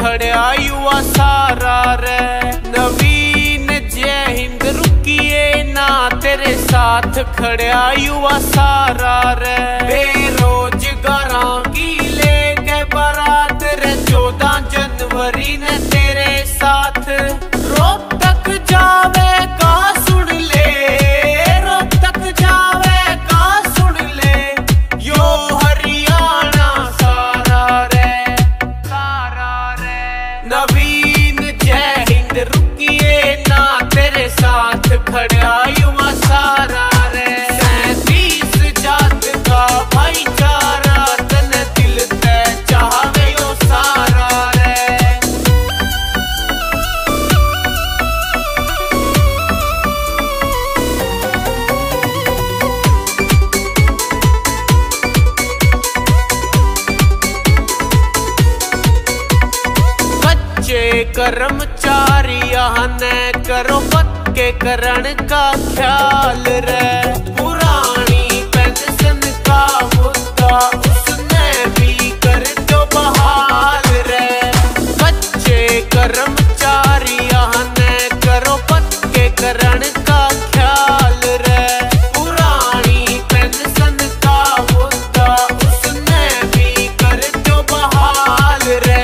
खड़ा युवा सारा रे नवीन जय हिंद रुकिए ना, तेरे साथ खड़ा युवा सारा रे। बेरोजगारों की लेके बारात रे 14 जनवरी ने तेरे साथ रोक तक जावे का सुन ले, रोक तक जावे का सुन ले यो हरियाणा सारा रे, सारा रे। नवीन जय हिंद रुकिए ना, तेरे साथ खड़ा युवा सारा रे। 37 जात का भाईचारा तन दिल ते चाहवे यो सारा रे। कच्चे कर्मचारियां ने करो पक्के करण का ख्याल रे, पुरानी पेंशन का मुद्दा उसने भी कर दो बहाल रे। कच्चे कर्मचारियां ने करो पक्के करण का ख्याल रे, पुरानी पेंशन का मुद्दा उसने भी कर दो बहाल रे।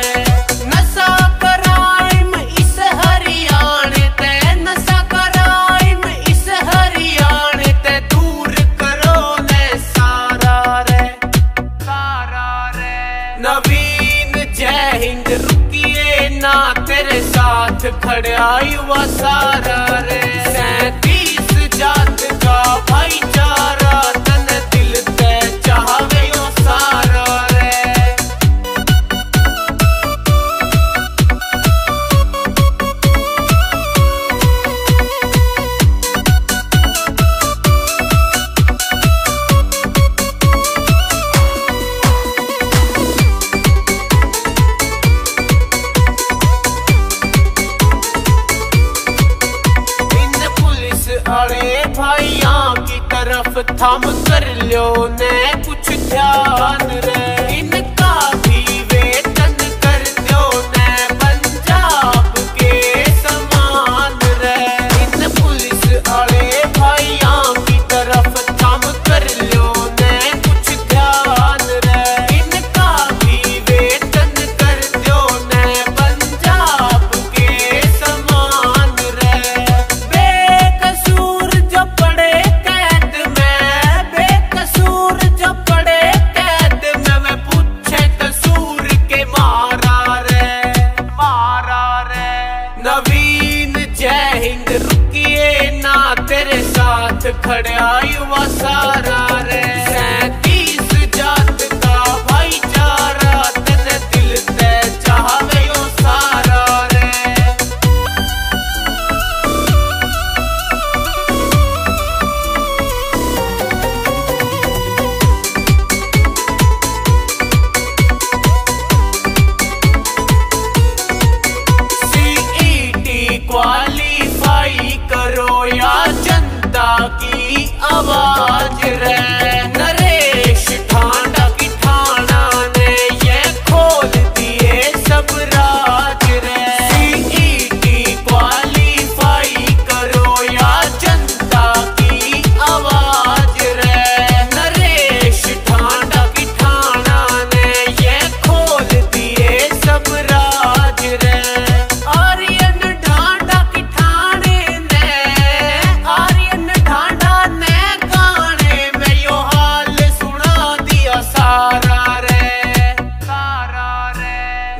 नवीन जय हिंद रुकिए ना, तेरे साथ खड़ा युवा सारा रे। 37 जात का भाईचारा तन दिल ते चाहवे यो सारा रे। अरे भाइयों की तरफ थम कर लो ने कुछ ध्यान रे, इनका भी वेतन कर दो ने पंजाब के समान रे। इन पुलिस वाले भाइयों की तरफ थम कर लो ने कुछ ध्यान रे, इनका भी वेतन कर दो ने पंजाब के समान रे। नवीन जय हिंद रुकिए ना, तेरे साथ खड़ा युवा सारा रे। 37 जात का भाईचारा तन दिल ते चाहवे यो सारा रे। क्वालिफाई करो या जनता की आवाज रे, नरेश ठाणा की ठाणा ने ये खोल दिए सब राज रे। सीईटी क्वालिफाई करो या जनता की आवाज रे, नरेश ठाणा की ठाणा ने ये खोल दिए सब राज रे।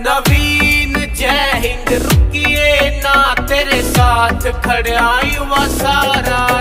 नवीन जय हिंद रुकिए ना, तेरे साथ खड़ा युवा सारा।